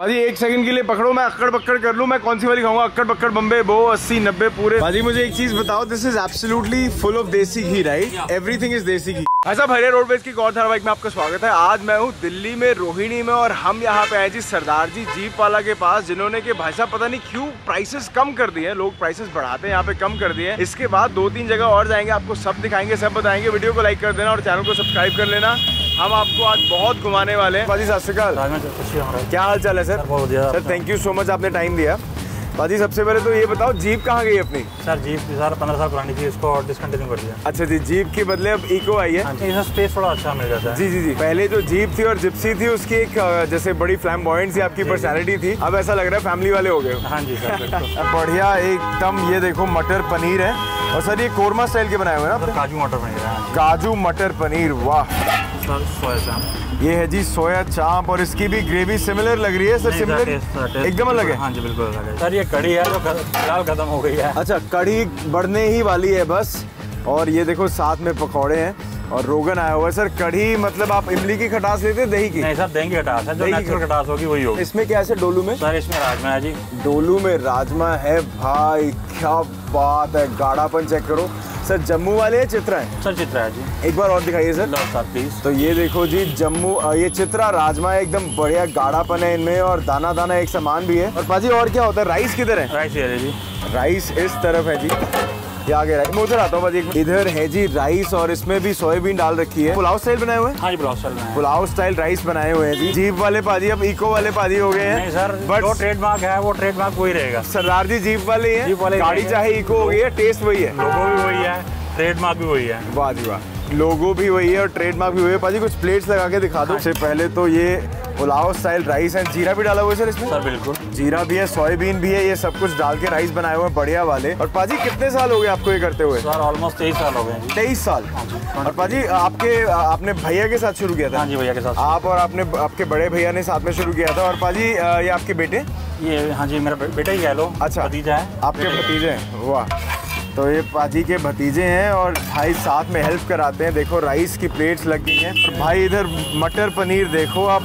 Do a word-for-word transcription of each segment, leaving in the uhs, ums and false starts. भाजी एक सेकंड के लिए पकड़ो, मैं अक्कड़ बक्कड़ कर लूँ, मैं कौन सी वाली खाऊंगा, अक्कड़ बक्कड़ बम्बे बो अस्सी नब्बे पूरे। भाजी मुझे एक चीज बताओ, this is absolutely full of desi ghee, right? Everything is desi घी। ऐसा भैया रोडवेज की गौर धारावाहिक में आपका स्वागत है। आज मैं हूँ दिल्ली में, रोहिणी में, और हम यहाँ पे आए जी सरदार जी जीप वाला के पास, जिन्होंने के भाई साहब पता नहीं क्यों प्राइसेस कम कर दिए हैं। लोग प्राइसेस बढ़ाते हैं, यहाँ पे कम कर दिए हैं। इसके बाद दो तीन जगह और जाएंगे, आपको सब दिखाएंगे, सब बताएंगे। वीडियो को लाइक कर देना और चैनल को सब्सक्राइब कर लेना। हम आपको आज बहुत घुमाने वाले हैं। भाजी सत श्री अकाल, क्या हाल चाल है सर? बहुत बढ़िया sir, thank you so much, आपने टाइम दिया। भाजी सबसे पहले तो ये बताओ, जीप कहाँ गई अपनी? सर जीप सर पंद्रह साल पुरानी थी, इसको डिसकंटिन्यू कर दिया। अच्छा जी, जीप के बदले अब इको आई है, इसमें स्पेस थोड़ा अच्छा मिल जाता है। जी जी जी, पहले जो जीप थी और जिप्सी थी उसकी एक जैसे बड़ी फ्लैम्बॉयंट थी, आपकी पर्सनैलिटी थी, अब ऐसा लग रहा है फैमिली वाले हो गए। हाँ जी सर, बढ़िया एकदम। ये देखो मटर पनीर है, और सर ये कोरमा स्टाइल के बनाए हुए हैं ना? काजू मटर पनीर है। काजू मटर पनीर, वाह। सोया चांप, ये है जी सोया चांप, और इसकी भी ग्रेवी सिमिलर लग रही है सर। सिमिलर एकदम अलग है। हाँ जी बिल्कुल अलग है सर। ये कड़ी है जो फिलहाल खत्म हो गई है। अच्छा, कड़ी बढ़ने ही वाली है बस। और ये देखो साथ में पकौड़े हैं और रोगन आया हुआ है। सर कढ़ी मतलब आप इमली की खटास लेते हैं, दही की? नहीं सर, दही की खटास है, जो नेचुरल खटास होगी वही होगी। इसमें क्या है डोलू में? सर इसमें राजमा है जी। डोलू में राजमा है, भाई क्या बात है, गाढ़ापन चेक करो। सर जम्मू वाले है, चित्रा है? सर चित्रा है जी। एक बार और दिखाइए सर। Low sir please. तो ये देखो जी जम्मू, ये चित्रा राजमा है, एकदम बढ़िया गाढ़ापन है इनमें, और दाना दाना एक समान भी है। और पाजी और क्या होता है? राइस किधर है? राइस है जी, राइस इस तरफ है जी, आगे राइस। मैं उधर आता हूँ, इधर है जी राइस, और इसमें भी सोयाबीन डाल रखी है। पुलाव स्टाइल बनाए हुए हैं? हाँ जी पुलाव स्टाइल बनाए, पुलाव स्टाइल राइस बनाए हुए हैं जी। जीप वाले पाजी अब इको वाले पाजी हो गए हैं सर, बट जो ट्रेडमार्क है वो ट्रेडमार्क वही रहेगा। सरदार जी जीप वाले हैं, गाड़ी चाहे इको हो गई है, टेस्ट वही है, लोगो भी वही है, ट्रेडमार्क भी वही है। वाह जी वाह, लोगो भी वही है और ट्रेडमार्क भी वही है। पाजी कुछ प्लेट्स लगा के दिखा दो। पहले तो ये पुलाव स्टाइल राइस है, जीरा भी डाला हुआ है सर इसमें? सर बिल्कुल, जीरा भी है, सोयाबीन भी है, ये सब कुछ डाल के राइस बनाए हुए हैं, बढ़िया वाले। और पाजी कितने साल हो गए आपको ये करते हुए? सर ऑलमोस्ट तेईस साल हो गए। तेईस साल? और पाजी आपके आपने भैया के साथ शुरू किया था? हाँ जी भैया के साथ, आप और आपने आपके बड़े भैया ने साथ में शुरू किया था। और पाजी ये आपके बेटे? ये हाँ जी मेरा बेटा ही कह लो। अच्छा, भतीजा है आपके? भतीजे हैं, वाह। तो ये पाजी के भतीजे हैं और भाई साथ में हेल्प कराते हैं। देखो राइस की प्लेट्स लग गई हैं, और भाई इधर मटर पनीर देखो आप,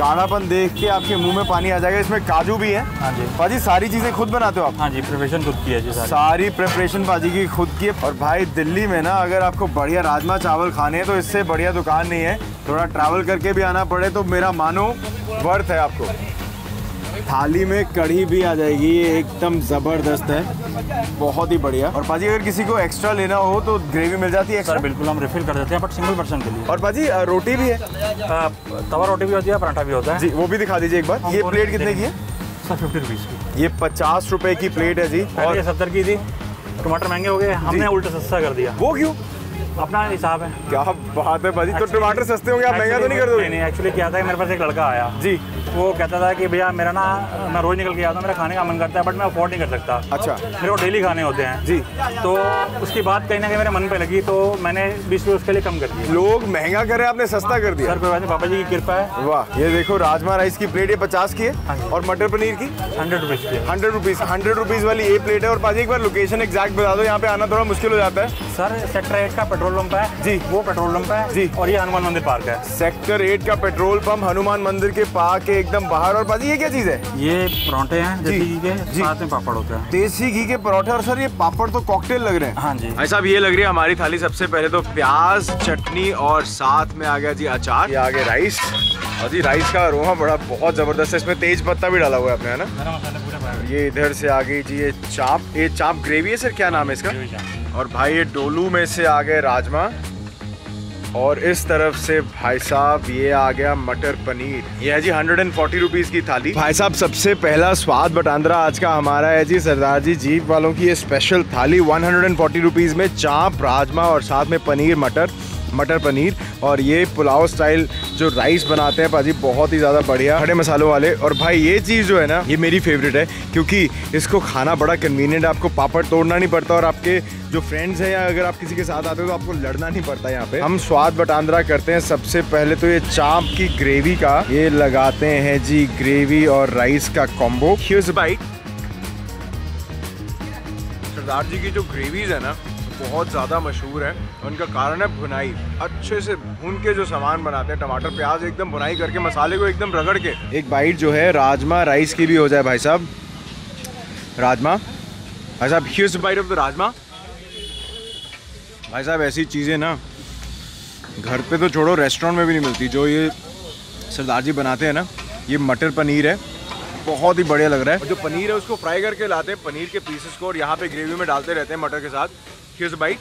गाढ़ापन देख के आपके मुंह में पानी आ जाएगा। इसमें काजू भी है? हाँ जी। पाजी सारी चीजें खुद बनाते हो आप? हाँ जी, प्रिपरेशन खुद की है जी, सारी, सारी प्रिपरेशन पाजी की खुद की है। और भाई दिल्ली में ना अगर आपको बढ़िया राजमा चावल खाने हैं तो इससे बढ़िया दुकान नहीं है। थोड़ा ट्रैवल करके भी आना पड़े तो मेरा मानो वर्थ है आपको। थाली में कढ़ी भी आ जाएगी, ये एकदम ज़बरदस्त है, बहुत ही बढ़िया। और पाजी अगर किसी को एक्स्ट्रा लेना हो तो ग्रेवी मिल जाती है? सर बिल्कुल, हम रिफिल कर देते हैं, बट सिंगल पर्सन के लिए। और पाजी रोटी भी है? तवा रोटी भी होती है, पराठा भी होता है जी, वो भी दिखा दीजिए एक बार। ये प्लेट कितने की है? सर फिफ्टी रुपीज़ की। ये पचास रुपये की प्लेट है जी, और सत्तर की थी। टमाटर महंगे हो गए, हमने उल्टा सस्ता कर दिया। वो क्यों? अपना हिसाब है। क्या बात है भाजी, तो टमाटर सस्ते होंगे, आप महंगा तो नहीं कर दोगे? नहीं, एक्चुअली क्या था, मेरे पास एक लड़का आया जी, वो कहता था कि भैया मेरा ना, मैं रोज निकल के आता हूँ, मेरा खाने का मन करता है, बट मैं अफोर्ड नहीं कर सकता। अच्छा, मेरे को डेली खाने होते हैं जी। तो उसकी बात कहीं ना कहीं मेरे मन पे लगी, तो मैंने बीस रुपये उसके लिए कम कर दिया। लोग महंगा कर रहे हैं, आपने सस्ता कर दिया। सर कोई बात नहीं, पापा जी की कृपा है। वाह, ये देखो राजमा राइस की प्लेट ये पचास की है, और मटर पनीर की हंड्रेड रुपीज़ की। हंड्रेड रुपीज़ हंड्रेड रुपीज़ वाली ये प्लेट है। और पाजी एक बार लोकेशन एक्जैक्ट बता दो, यहाँ पे आना थोड़ा मुश्किल हो जाता है। सर सेक्टर एट का पेट्रोल पंप है जी, वो पेट्रोल पंप है जी, और ये हनुमान मंदिर पार्क है। सेक्टर एट का पेट्रोल पंप हनुमान मंदिर के पार्क के एकदम बाहर। और पाजी ये क्या चीज है? ये पराठे हैं देसी घी के, साथ में पापड़ होता है। देसी घी के पराठे, और सर ये पापड़ तो कॉकटेल लग रहे हैं। हाँ जी भाई साहब, ये लग रही है हमारी थाली। सबसे पहले तो प्याज चटनी, और साथ में आ गया जी अचार, ये आ गया राइस। और जी राइस का अरोमा बड़ा बहुत जबरदस्त है, इसमें तेज पत्ता भी डाला हुआ है आपने, है ना? ये इधर से आ गई जी ये चाप, ये चाप ग्रेवी है सर, क्या नाम है इसका? और भाई ये डोलू में से आ गए राजमा, और इस तरफ से भाई साहब ये आ गया मटर पनीर। ये है जी एक सौ चालीस रुपीस की थाली। भाई साहब सबसे पहला स्वाद बटांदरा आज का हमारा है जी सरदार जी जीप वालों की ये स्पेशल थाली। एक सौ चालीस रुपीस में चाप, राजमा, और साथ में पनीर, मटर मटर पनीर, और ये पुलाव स्टाइल जो राइस बनाते हैं भाजी, बहुत ही ज़्यादा बढ़िया, खड़े मसालों वाले। और भाई ये चीज़ जो है ना, ये मेरी फेवरेट है, क्योंकि इसको खाना बड़ा कन्वीनियंट है, आपको पापड़ तोड़ना नहीं पड़ता, और आपके जो फ्रेंड्स हैं या अगर आप किसी के साथ आते हो तो आपको लड़ना नहीं पड़ता। यहाँ पे हम स्वाद बटांदरा करते हैं। सबसे पहले तो ये चाप की ग्रेवी का ये लगाते हैं जी, ग्रेवी और राइस का कॉम्बो। सरदार जी की जो ग्रेवीज है ना, बहुत ज़्यादा मशहूर है। उनका कारण है भुनाई, अच्छे से भून के जो सामान बनाते हैं, टमाटर प्याज एकदम भुनाई करके, मसाले को एकदम रगड़ के। एक बाइट जो है राजमा राइस की भी हो जाए भाई साहब। राजमा भाई साहब, here's bite of the rajma. भाई साहब ऐसी चीज़ें ना घर पे तो छोड़ो, रेस्टोरेंट में भी नहीं मिलती। जो ये सरदार जी बनाते हैं ना, ये मटर पनीर है, बहुत ही बढ़िया लग रहा है। जो पनीर है उसको फ्राई करके लाते हैं, पनीर के पीसेस को, और यहाँ पे ग्रेवी में डालते रहते हैं मटर के साथ। Here's bite.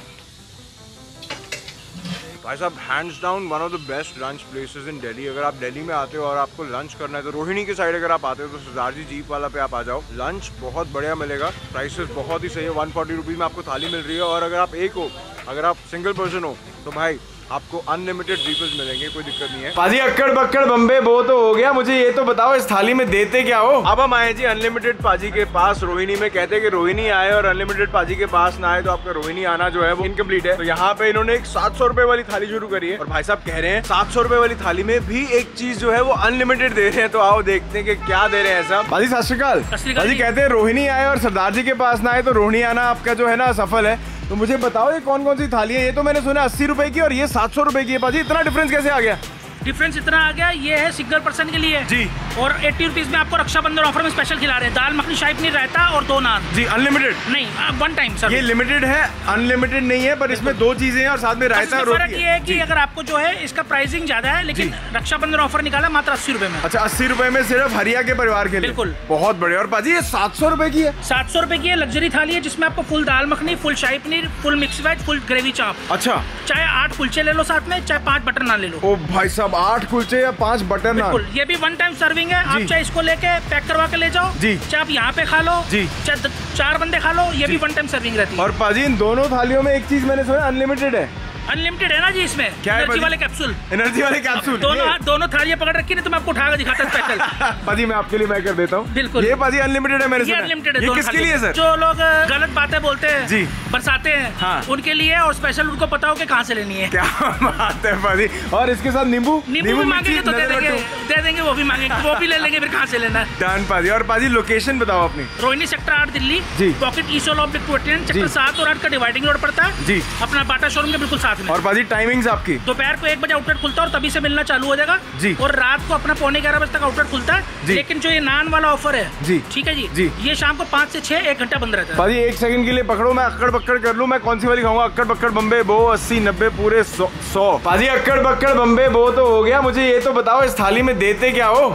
भाई साहब hands down one of the best lunch places in Delhi. अगर आप दिल्ली में आते हो और आपको लंच करना है तो रोहिणी के साइड अगर आप आते हो तो सरदार जी जीप वाला पे आप आ जाओ। लंच बहुत बढ़िया मिलेगा, प्राइसेस बहुत ही सही है। वन फोर्टी रुपीज़ में आपको थाली मिल रही है। और अगर आप एक हो, अगर आप सिंगल पर्सन हो तो भाई आपको अनलिमिटेड व्हीकल्स मिलेंगे, कोई दिक्कत नहीं है। पाजी अक्कड़ बक्कड़ बम्बे वो तो हो गया, मुझे ये तो बताओ इस थाली में देते क्या हो? अब हम आए जी अनलिमिटेड पाजी के पास रोहिणी में। कहते हैं कि रोहिणी आए और अनलिमिटेड पाजी के पास ना आए तो आपका रोहिणी आना जो है वो इनकम्प्लीट है। तो यहाँ पे इन्होंने एक सात सौ रुपए वाली थाली शुरू करी है और भाई साहब कह रहे हैं सात सौ रुपए वाली थाली में भी एक चीज जो है वो अनलिमिटेड दे रहे हैं। तो आओ देखते हैं कि क्या दे रहे हैं साहब। पाजी सत श्री अकाल। पाजी कहते हैं रोहिणी आए और सरदार जी के पास ना आए तो रोहिणी आना आपका जो है ना सफल है। तो मुझे बताओ ये कौन कौन सी थाली है? ये तो मैंने सुना अस्सी रुपए की और ये सात सौ रुपए की है। पाजी इतना डिफरेंस कैसे आ गया? डिफरेंस इतना आ गया, ये है सिंगल पर्सन के लिए जी। और अस्सी रुपीस में आपको रक्षाबंधन ऑफर में स्पेशल खिला रहे हैं, दाल मखनी शाही पनीर रायता और दो नान जी। अनलिमिटेड नहीं, वन टाइम सर। ये लिमिटेड है, अनलिमिटेड नहीं है, पर इसमें दो चीजें हैं और साथ में रायता। फर्क ये है कि अगर आपको जो है इसका प्राइसिंग ज्यादा है, लेकिन रक्षाबंधन ऑफर निकाला मात्र अस्सी रुपए में। अच्छा, अस्सी रुपए में सिर्फ हरिया के परिवार के लिए, बिल्कुल बहुत बढ़िया। और पाजी ये सात सौ रुपए की है। सात सौ रुपए की है लग्जरी थाली है, जिसमें आपको full dal makhani, full shahi paneer, full mix veg, full gravy chaap. अच्छा, चाहे आठ कुलचे ले लो साथ में, चाहे पाँच बटर नान ले लो। ओ भाई साहब, आठ कुलचे या पाँच बटर नान, ये भी वन टाइम सर्विंग है। आप चाहे इसको लेके पैक करवा के ले जाओ जी, चाहे आप यहाँ पे खा लो जी, चाहे चार बंदे खा लो, ये भी वन टाइम सर्विंग रहती है। और पाजी इन दोनों थालियों में एक चीज मैंने सुना अनलिमिटेड है। अनलिमिटेड है ना जी, इसमें एनर्जी वाले कैप्सूल, एनर्जी वाले कैप्सूल। दोनों दोनों थालियां पकड़ रखी है, तो मैं आपको उठा के दिखाता हूं स्पेशल। पाजी मैं आपके लिए मैं कर देता हूं, बिल्कुल। ये पाजी अनलिमिटेड है मेरे से, अनलिमिटेड है। ये किसके लिए सर? जो लोग गलत बातें बोलते हैं जी, बरसाते हैं हाँ। उनके लिए, और स्पेशल उनको पता हो कि कहाँ से लेनी है। क्या बात है पाजी। और इसके साथ नींबू, नींबू भी मांगेंगे तो दे देंगे, दे देंगे वो भी मांगेंगे, वो भी ले लेंगे, फिर कहाँ से लेना है। डन पाजी। और पाजी लोकेशन बताओ अपनी। रोहिणी सेक्टर आठ दिल्ली, पॉकेट ईसोल ऑब्लिक टू अठारह, सेक्टर सात और आठ का डिवाइडिंग रोड पड़ता है जी, अपना बाटा शोरूम के बिल्कुल साथ। और पाजी टाइमिंग्स आपकी? दोपहर को एक बजे आउटलेट खुलता है और तभी से मिलना चालू हो जाएगा जी। और रात को अपना पौने ग्यारह बजे तक आउटलेट खुलता है। लेकिन जो ये नान वाला ऑफर है जी, ठीक है जी, जी ये शाम को पाँच से छह एक घंटा बंद रहता है। पाजी एक सेकंड के लिए पकड़ो, मैं अक्कड़ बक्कड़ कर लूँ, मैं कौन सी वाली खाऊंगा? अक्कड़ बक्कड़ बम्बे वो अस्सी नब्बे पूरे सौ। पाजी अक्कड़ बक्कड़ बम्बे वो तो हो गया, मुझे ये तो बताओ इस थाली में देते क्या हो?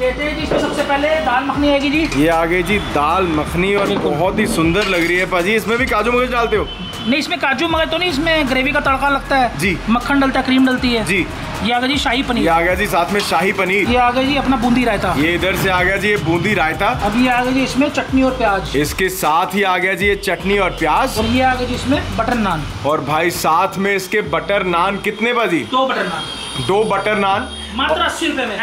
कहते हैं जी इसमें सबसे पहले दाल मखनी आएगी जी। ये आगे जी दाल मखनी, और बहुत ही सुंदर लग रही है पाजी। इसमें भी काजू मगज डालते हो? नहीं, इसमें काजू मगज तो नहीं, इसमें ग्रेवी का तड़का लगता है जी, मक्खन डलता है, क्रीम डलती है जी। ये आ गया जी शाही पनीर, ये आ गया जी साथ में शाही पनीर, ये आ गया जी अपना बूंदी रायता, ये इधर से आ गया जी ये बूंदी रायता। अब ये आ गया जी इसमें चटनी और प्याज, इसके साथ ही आ गया जी ये चटनी और प्याज। और ये आ गया जी इसमें बटर नान, और भाई साथ में इसके बटर नान। कितने बाजी? दो बटर नान। दो बटर नान मात्र अस्सी रुपए में,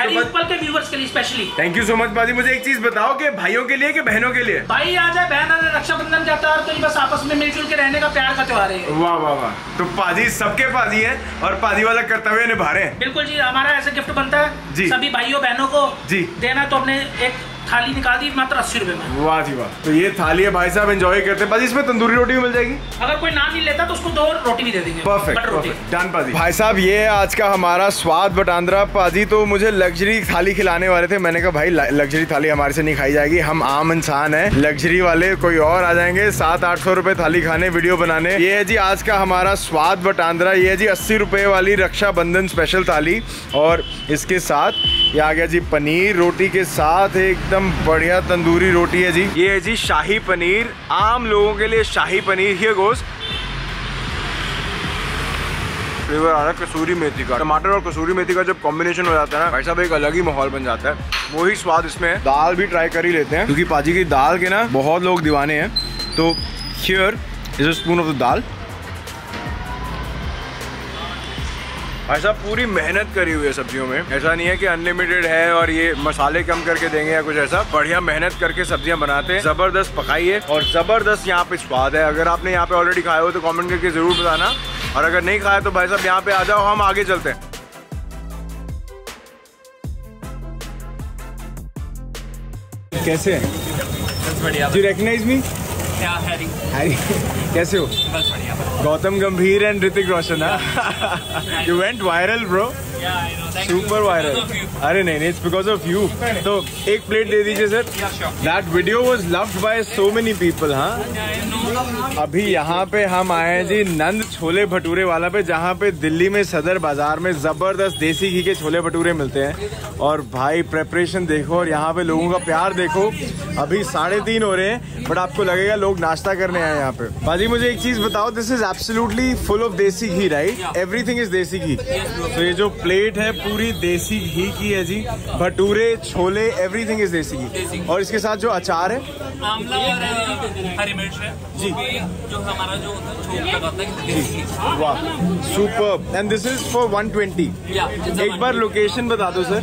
के व्यूवर्स के लिए specially. Thank you so much बाजी। मुझे एक चीज बताओ कि भाइयों के लिए कि बहनों के लिए? भाई आ जाए, बहन आ जाए, रक्षाबंधन का त्योहार तो ये बस आपस में मिलजुल के रहने का प्यार का त्योहार है। वाह वाह वाह। तो पाजी सबके पाजी है और पाजी वाला कर्तव्य निभा रहे हैं। बिल्कुल जी, हमारा ऐसा गिफ्ट बनता है जी, सभी भाइयों बहनों को जी देना। तो हमने एक थाली निकाल दी मात्र अस्सी रुपए में। वाह जी वाह। तो ये थाली है भाई साहब, एंजॉय करते हैं। पाजी इसमें तंदूरी रोटी भी मिल जाएगी? अगर कोई नाम नहीं लेता तो उसको दो रोटी भी दे देंगे। परफेक्ट डन पाजी। भाई साहब ये है आज का हमारा स्वाद बटांदरा। पाजी तो मुझे लग्जरी थाली खिलाने वाले थे, मैंने कहा भाई लग्जरी थाली हमारे से नहीं खाई जाएगी, हम आम इंसान है, लग्जरी वाले कोई और आ जाएंगे सात आठ सौ रुपए थाली खाने, वीडियो बनाने। ये है जी आज का हमारा स्वाद बटांदरा। ये है जी अस्सी रुपए वाली रक्षाबंधन स्पेशल थाली, और इसके साथ ये आ गया जी पनीर रोटी के साथ एकदम बढ़िया तंदूरी रोटी है जी। ये है जी शाही पनीर, आम लोगों के लिए शाही पनीर। ये गोश्त फ्लेवर आ रहा है कसूरी मेथी का, टमाटर और कसूरी मेथी का जब कॉम्बिनेशन हो जाता है ना भाई साहब, एक अलग ही माहौल बन जाता है, वही स्वाद इसमें है। दाल भी ट्राई कर ही लेते हैं क्योंकि पाजी की दाल के ना बहुत लोग दीवाने हैं। तो here is a spoon of the dal. ऐसा पूरी मेहनत करी हुई है सब्जियों में, ऐसा नहीं है कि अनलिमिटेड है और ये मसाले कम करके देंगे या कुछ ऐसा। बढ़िया मेहनत करके सब्जियां बनाते हैं, जबरदस्त पकाई है और जबरदस्त यहाँ पे स्वाद है। अगर आपने यहाँ पे ऑलरेडी खाया हो तो कमेंट करके जरूर बताना, और अगर नहीं खाया तो भाई साहब यहाँ पे आ जाओ, हम आगे चलते हैं। कैसे है जी? Recognise me? क्या हैरी हैरी कैसे हो? बस बढ़िया। Gautam Gambhir and Hrithik Roshan. You went viral bro, super viral. अरे नहीं नहीं, इट्स बिकॉज ऑफ यू। तो एक प्लेट दे दीजिए sir. That video was loved by so many people. हाँ, अभी यहाँ पे हम आए हैं जी नंद छोले भटूरे वाला पे, जहाँ पे दिल्ली में सदर बाजार में जबरदस्त देसी घी के छोले भटूरे मिलते हैं। और भाई प्रेपरेशन देखो और यहाँ पे लोगों का प्यार देखो। अभी साढ़े तीन हो रहे हैं बट आपको लगेगा लोग नाश्ता करने आए यहाँ पे। भाजी मुझे एक चीज बताओ, this is absolutely full of desi ghee right? Everything is desi घी। तो ये जो प्लेट है पूरी देसी घी की है जी। Bhature, chole, everything is desi ghee. और इसके साथ जो अचार है, आमला और हरी मिर्च है जी, जो हमारा जो छोटा होता है देसी। वाह, super. And this is for one twenty. एक बार लोकेशन बता दो sir.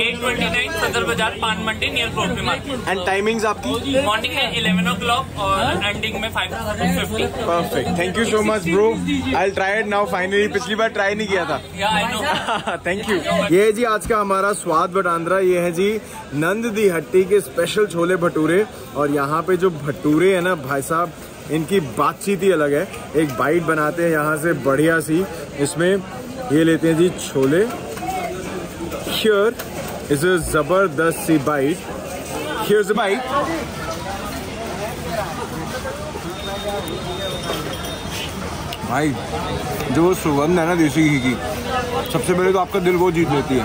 Eight twenty nine Sadar बाजार, Paan Mandi, near roadway market. And timings आपकी? मॉर्निंग है इलेवन ओ क्लॉक और एंडिंग में five fifty. Perfect, thank you so much bro. I will try it now finally, पिछली बार ट्राई नहीं किया था। या आई नो, थैंक यू। ये जी आज का हमारा स्वाद बटांदरा, ये है जी नंद हट्टी के स्पेशल छोले भटूरे। और यहाँ पे जो भटूरे है ना भाई साहब, इनकी बातचीत ही अलग है। एक बाइट बनाते हैं यहाँ से बढ़िया सी। इसमें ये लेते हैं जी छोले। हियर इज अ जबरदस्त सी bite. Here is a bite. भाई जो सुगंध है ना देसी घी की, सबसे पहले तो आपका दिल वो जीत लेती है।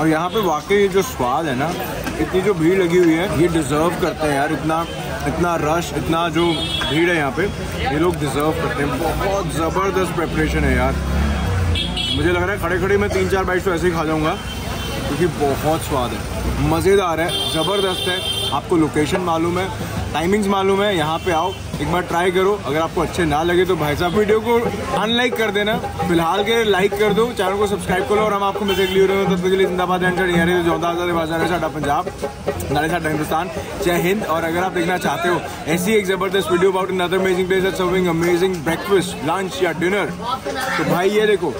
और यहाँ पे वाकई जो स्वाद है ना, इतनी जो भीड़ लगी हुई है, ये डिजर्व करते हैं यार। इतना इतना रश, इतना जो भीड़ है यहाँ पे, ये लोग डिजर्व करते हैं। बहुत ज़बरदस्त प्रेपरेशन है यार। मुझे लग रहा है खड़े खड़े मैं तीन चार बाइट्स तो ऐसे ही खा जाऊँगा, क्योंकि बहुत स्वाद है, मज़ेदार है, ज़बरदस्त है। आपको लोकेशन मालूम है, टाइमिंग्स मालूम है, यहाँ पे आओ, एक बार ट्राई करो। अगर आपको अच्छे ना लगे तो भाई साहब वीडियो को अनलाइक कर देना, फिलहाल के लाइक कर दो, चैनल को सब्सक्राइब करो। और हम आपको मैसेज ले रहे हो, तब तक के लिए जिंदाबाद। साडा पंजाब, साडा हिंदुस्तान, जय हिंद। और अगर आप देखना चाहते हो ऐसी एक ज़बरदस्त video about another amazing place serving amazing breakfast, lunch या डिनर, तो भाई ये देखो,